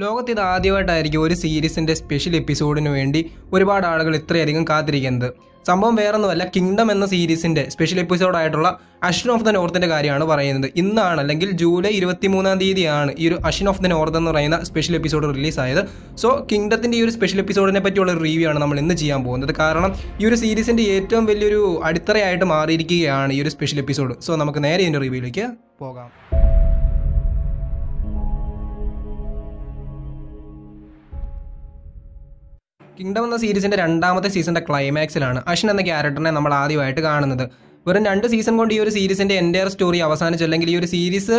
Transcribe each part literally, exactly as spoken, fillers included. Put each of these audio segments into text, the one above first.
ലോകത്ത് ഇത് ആദ്യമായിട്ടായിരിക്കും ഒരു സീരീസിൻ്റെ സ്പെഷ്യൽ എപ്പിസോഡിന് വേണ്ടി ഒരുപാട് ആളുകൾ ഇത്രയധികം കാത്തിരിക്കുന്നത്. സംഭവം വേറൊന്നുമല്ല, കിങ്ഡം എന്ന സീരീസിൻ്റെ സ്പെഷ്യൽ എപ്പിസോഡായിട്ടുള്ള അഷിൻ ഓഫ് ദ നോർത്തിൻ്റെ കാര്യമാണ് പറയുന്നത്. ഇന്നാണ് അല്ലെങ്കിൽ ജൂലൈ ഇരുപത്തി മൂന്നാം തീയതിയാണ് ഈ ഒരു അഷിൻ ഓഫ് ദ നോർത്ത് എന്ന് പറയുന്ന സ്പെഷ്യൽ എപ്പിസോഡ് റിലീസായത്. സോ കിങ്ഡത്തിൻ്റെ ഈ ഒരു സ്പെഷ്യൽ എപ്പിസോഡിനെ പറ്റിയുള്ള ഒരു റിവ്യൂ ആണ് നമ്മൾ ഇന്ന് ചെയ്യാൻ പോകുന്നത്. കാരണം ഈ ഒരു സീരീസിൻ്റെ ഏറ്റവും വലിയൊരു അടിത്തറയായിട്ട് മാറിയിരിക്കുകയാണ് ഈ ഒരു സ്പെഷ്യൽ എപ്പിസോഡ്. സോ നമുക്ക് നേരെ ഇതിൻ്റെ റിവ്യൂയിലേക്ക് പോകാം. കിങ്ഡം എന്ന സീരീസിൻ്റെ രണ്ടാമത്തെ സീസണിൻ്റെ ക്ലൈമാക്സിലാണ് അഷിൻ എന്ന ക്യാരക്ടറിനെ നമ്മൾ ആദ്യമായിട്ട് കാണുന്നത്. വെറും രണ്ട് സീസൺ കൊണ്ട് ഈ ഒരു സീരീസിൻ്റെ എൻ്റയർ സ്റ്റോറി അവസാനിച്ചു, അല്ലെങ്കിൽ ഈ ഒരു സീരീസ്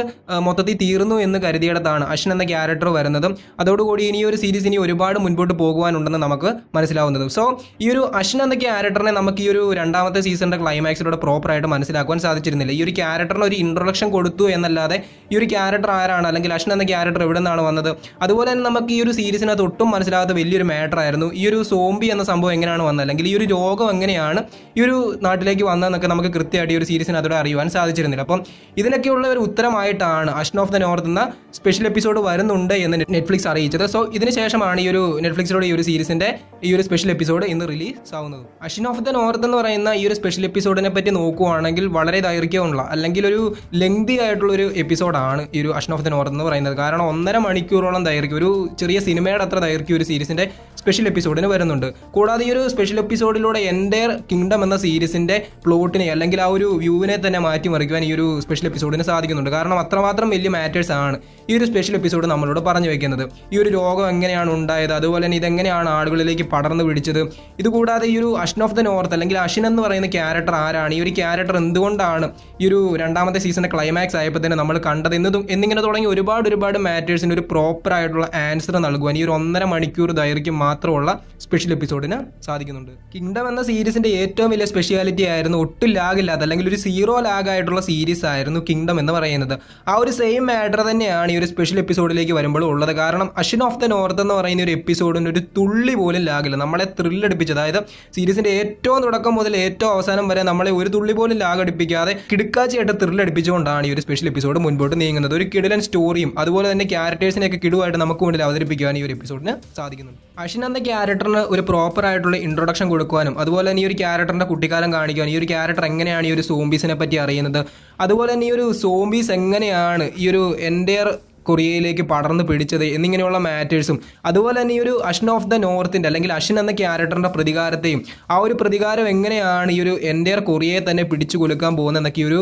മൊത്തത്തിൽ തീർന്നു എന്ന് കരുതിയിടത്താണ് അഷിൻ എന്ന ക്യാരക്ടർ വരുന്നതും. അതോടുകൂടി ഇനി ഒരു സീരീസ് ഇനി ഒരുപാട് മുൻപോട്ട് പോകുവാനുണ്ടെന്ന് നമുക്ക് മനസ്സിലാവുന്നതും. സോ ഈ ഒരു അഷിൻ എന്ന ക്യാരക്ടറിനെ നമുക്ക് ഈ ഒരു രണ്ടാമത്തെ സീസണിൻ്റെ ക്ലൈമാക്സിലൂടെ പ്രോപ്പറായിട്ട് മനസ്സിലാക്കുവാൻ സാധിച്ചിരുന്നില്ല. ഈ ഒരു ക്യാരക്ടറിന് ഒരു ഇൻട്രൊഡക്ഷൻ കൊടുത്തു എന്നല്ലാതെ ഈ ഒരു ക്യാരക്ടർ ആരാണ്, അല്ലെങ്കിൽ അഷിൻ എന്ന ക്യാരക്ടർ എവിടെ നിന്നാണ് വന്നത്, അതുപോലെ തന്നെ നമുക്ക് ഈ ഒരു സീരീസിനകത്ത് ഒട്ടും മനസ്സിലാകാത്ത വലിയൊരു മാറ്റർ ആയിരുന്നു ഈ ഒരു സോംബി എന്ന സംഭവം എങ്ങനെയാണ് വന്നത്, അല്ലെങ്കിൽ ഈ ഒരു രോഗം എങ്ങനെയാണ് ഈ ഒരു നാട്ടിലേക്ക് വന്നതെന്നൊക്കെ നമുക്ക് കൃത്യമായിട്ട് ഈ ഒരു സീരീസിന് അതോടെ അറിയുവാൻ സാധിച്ചിരുന്നില്ല. അപ്പം ഇതിനൊക്കെയുള്ള ഒരു ഉത്തരമായിട്ടാണ് അഷിൻ ഓഫ് ദ നോർത്ത് എന്ന സ്പെഷ്യൽ എപ്പിസോഡ് വരുന്നുണ്ട് എന്ന് നെറ്റ്ഫ്ലിക്സ് അറിയിച്ചത്. സോ ഇതിനുശേഷമാണ് ഈ ഒരു നെറ്റ്ഫ്ലിക്സിലൂടെ ഈ ഒരു സീരീസിൻ്റെ ഈ ഒരു സ്പെഷ്യൽ എപ്പിസോഡ് ഇന്ന് റിലീസ് ആവുന്നത്. അഷിൻ ഓഫ് ദ നോർത്ത് എന്ന് പറയുന്ന ഈ ഒരു സ്പെഷ്യൽ എപ്പിസോഡിനെ പറ്റി നോക്കുകയാണെങ്കിൽ വളരെ ദൈർഘ്യമുള്ള, അല്ലെങ്കിൽ ഒരു ലെങ്തി ആയിട്ടുള്ളൊരു എപ്പിസോഡാണ് ഈ ഒരു അഷിൻ ഓഫ് ദ നോർത്ത് എന്ന് പറയുന്നത്. കാരണം ഒന്നര മണിക്കൂറോളം ദൈർഘ്യം, ഒരു ചെറിയ സിനിമയുടെ അത്ര ദൈർഘ്യം ഒരു സീരീസിൻ്റെ സ്പെഷ്യൽ എപ്പിസോഡിന് വരുന്നുണ്ട്. കൂടാതെ ഈ ഒരു സ്പെഷ്യൽ എപ്പിസോഡിലൂടെ എൻ്റയർ കിങ്ഡം എന്ന സീരീസിൻ്റെ പ്ലോട്ടിനെ അല്ലെങ്കിൽ ആ ഒരു വ്യൂവിനെ തന്നെ മാറ്റിമറിക്കുവാൻ ഈ ഒരു സ്പെഷ്യൽ എപ്പിസോഡിന് സാധിക്കുന്നുണ്ട്. കാരണം അത്രമാത്രം വലിയ മാറ്റേഴ്സ് ആണ് ഈ ഒരു സ്പെഷ്യൽ എപ്പിസോഡ് നമ്മളോട് പറഞ്ഞു വയ്ക്കുന്നത്. ഈ ഒരു രോഗം എങ്ങനെയാണ് ഉണ്ടായത്, അതുപോലെ തന്നെ ഇതെങ്ങനെയാണ് ആളുകളിലേക്ക് പടർന്നു പിടിച്ചത്, ഇതുകൂടാതെ ഈ ഒരു അഷിൻ ഓഫ് ദ നോർത്ത് അല്ലെങ്കിൽ അഷിൻ എന്ന് പറയുന്ന ക്യാരക്ടർ ആരാണ്, ഈ ഒരു ക്യാരക്ടർ എന്തുകൊണ്ടാണ് ഈ ഒരു രണ്ടാമത്തെ സീസണിൻ്റെ ക്ലൈമാക്സ് ആയപ്പോൾ തന്നെ നമ്മൾ കണ്ടത് എന്നതും എന്നിങ്ങനെ തുടങ്ങി ഒരുപാട് ഒരുപാട് മാറ്റേഴ്സിന് ഒരു പ്രോപ്പറായിട്ടുള്ള ആൻസർ നൽകുവാൻ ഈ ഒരു ഒന്നര മണിക്കൂർ ദൈർഘ്യം മാത്രമുള്ള സ്പെഷ്യൽ എപ്പിസോഡിന് സാധിക്കുന്നുണ്ട്. കിങ്ഡം എന്ന സീരീസിൻ്റെ ഏറ്റവും വലിയ സ്പെഷ്യാലിറ്റി ആയിരുന്നു ഒട്ടും ലാഗില്ലാത്ത, അല്ലെങ്കിൽ ഒരു സീറോ ലാഗായിട്ടുള്ള സീരീസ് ആയിരുന്നു കിങ്ഡം എന്ന് പറയുന്നത്. ആ ഒരു സെയിം മാറ്റർ തന്നെയാണ് ഈ ഒരു സ്പെഷ്യൽ എപ്പിസോഡിലേക്ക് വരുമ്പോഴും ഉള്ളത്. കാരണം അഷിൻ ഓഫ് ദ നോർത്ത് എന്ന് പറയുന്ന ഒരു എപ്പിസോഡിന് ഒരു തുള്ളി പോലും ലാഗില്ല. നമ്മളെ ത്രില്ലടിപ്പിച്ച്, അതായത് സീരീസിൻ്റെ ഏറ്റവും തുടക്കം മുതൽ ഏറ്റവും അവസാനം വരെ നമ്മളെ ഒരു തുള്ളി പോലും ലാഗ് അടിപ്പിക്കാതെ കിടുക്കാച്ചയായിട്ട് ത്രില്ലടിപ്പിച്ചുകൊണ്ടാണ് ഈ ഒരു സ്പെഷ്യൽ എപ്പിസോഡ് മുൻപോട്ട് നീങ്ങുന്നത്. ഒരു കിടിലൻ സ്റ്റോറിയും അതുപോലെ തന്നെ ക്യാരക്ടേഴ്സിനെയൊക്കെ കിടുവായിട്ട് നമുക്ക് മുന്നിൽ അവതരിപ്പിക്കുവാൻ ഈ ഒരു എപ്പിസോഡിന് സാധിക്കുന്നുണ്ട്. അഷിൻ എന്ന ക്യാരക്ടറിന് ഒരു പ്രോപ്പറായിട്ടുള്ള ഇൻട്രൊഡക്ഷൻ കൊടുക്കുവാനും അതുപോലെ തന്നെ ഈ ഒരു ക്യാരക്ടറിൻ്റെ കുട്ടിക്കാലം കാണിക്കുവാൻ, ഈ ഒരു ക്യാരക്ടർ എങ്ങനെയാണ് ഈ ഒരു സോംബീസിനെ പറ്റി അറിയുന്നത്, അതുപോലെ തന്നെ ഈ ഒരു സോംബീസ് എങ്ങനെയാണ് ഈ ഒരു എൻ്റയർ കൊറിയയിലേക്ക് പടർന്നു പിടിച്ചത് എന്നിങ്ങനെയുള്ള മാറ്റേഴ്സും, അതുപോലെ തന്നെ ഈ ഒരു അഷിൻ ഓഫ് ദ നോർത്തിൻ്റെ അല്ലെങ്കിൽ അഷിൻ എന്ന ക്യാരക്ടറിൻ്റെ പ്രതികാരത്തെയും, ആ ഒരു പ്രതികാരം എങ്ങനെയാണ് ഈ ഒരു എൻ്റയർ കൊറിയയെ തന്നെ പിടിച്ചു കൊടുക്കാൻ പോകുന്നത് എന്നൊക്കെ ഈ ഒരു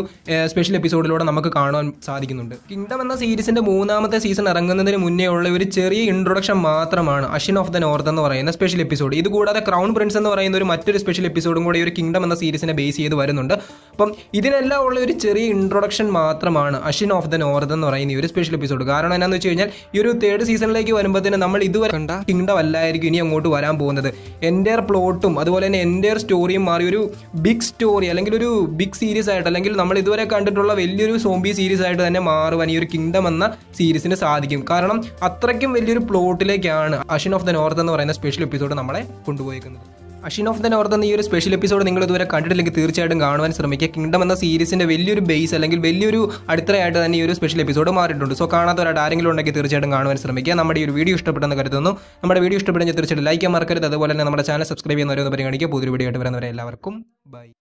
സ്പെഷ്യൽ എപ്പിസോഡിലൂടെ നമുക്ക് കാണുവാൻ സാധിക്കുന്നുണ്ട്. കിങ്ഡം എന്ന സീരീസിൻ്റെ മൂന്നാമത്തെ സീസൺ ഇറങ്ങുന്നതിന് മുന്നേ ഉള്ള ഒരു ചെറിയ ഇൻട്രൊഡക്ഷൻ മാത്രമാണ് അഷിൻ ഓഫ് ദ നോർത്ത് എന്ന് പറയുന്ന സ്പെഷ്യൽ എപ്പിസോഡ്. ഇതുകൂടാതെ ക്രൗൺ പ്രിൻസ് എന്ന് പറയുന്ന ഒരു മറ്റൊരു സ്പെഷ്യൽ എപ്പിസോഡും കൂടി ഈ ഒരു കിങ്ഡം എന്ന സീരീസിനെ ബേസ് ചെയ്ത് വരുന്നുണ്ട്. അപ്പം ഇതിനെല്ലാം ഉള്ള ഒരു ചെറിയ ഇൻട്രൊഡക്ഷൻ മാത്രമാണ് അഷിൻ ഓഫ് ദ നോർത്ത് എന്ന് പറയുന്ന ഈ ഒരു സ്പെഷ്യൽ എപ്പിസോഡ്. കാരണം എന്നാന്ന് വെച്ച് കഴിഞ്ഞാൽ ഈ ഒരു തേർഡ് സീസണിലേക്ക് വരുമ്പോഴത്തേന് നമ്മൾ ഇതുവരെ കണ്ട കിങ്ഡം അല്ലായിരിക്കും ഇനി അങ്ങോട്ട് വരാൻ പോകുന്നത്. എൻ്റെയർ പ്ലോട്ടും അതുപോലെ തന്നെ എൻ്റെയർ സ്റ്റോറിയും മാറി ഒരു ബിഗ് സ്റ്റോറി അല്ലെങ്കിൽ ഒരു ബിഗ് സീരീസ് ആയിട്ട്, അല്ലെങ്കിൽ നമ്മൾ ഇതുവരെ കണ്ടിട്ടുള്ള വലിയൊരു സോംബി സീരീസ് ആയിട്ട് തന്നെ മാറുവാൻ ഈ ഒരു കിങ്ഡം എന്ന സീരീസിന് സാധിക്കും. കാരണം അത്രയ്ക്കും വലിയൊരു പ്ലോട്ടിലേക്കാണ് അഷിൻ ഓഫ് ദ നോർത്ത് എന്ന് പറയുന്ന സ്പെഷ്യൽ എപ്പിസോഡ് നമ്മളെ കൊണ്ടുപോയിരിക്കുന്നത്. അഷിൻ ഓഫ് ദ നോർത്ത് എന്ന ഈ ഒരു സ്പെഷ്യൽ എപ്പിസോഡ് നിങ്ങൾ ഇതുവരെ കണ്ടിട്ടില്ലെങ്കിൽ തീർച്ചയായിട്ടും കാണുവാൻ ശ്രമിക്കുക. കിങ്ഡം എന്ന സീരീസിൻ്റെ വലിയൊരു ബേസ് അല്ലെങ്കിൽ വലിയൊരു അടിത്തറയായിട്ട് തന്നെ ഈ ഒരു സ്പെഷ്യൽ എപ്പിസോഡ് മാറിയിട്ടുണ്ട്. സോ കാണാത്തവരായിട്ട് ആരെങ്കിലും ഉണ്ടെങ്കിൽ തീർച്ചയായിട്ടും കാണുവാൻ ശ്രമിക്കുക. നമ്മുടെ ഈ ഒരു വീഡിയോ ഇഷ്ടപ്പെട്ടെന്ന് കരുതുന്നു. നമ്മുടെ വീഡിയോ ഇഷ്ടപ്പെട്ടെങ്കിൽ തീർച്ചയായിട്ടും ലൈക്ക് ചെയ്യാൻ മറക്കരുത്. അതുപോലെ തന്നെ നമ്മുടെ ചാനൽ സബ്സ്ക്രൈബ് ചെയ്യുന്നവരൊന്ന് പരിഗണിക്കുക. പുതിയൊരു വീഡിയോ ആയിട്ട് വരുന്നവരെ എല്ലാവർക്കും ബൈ.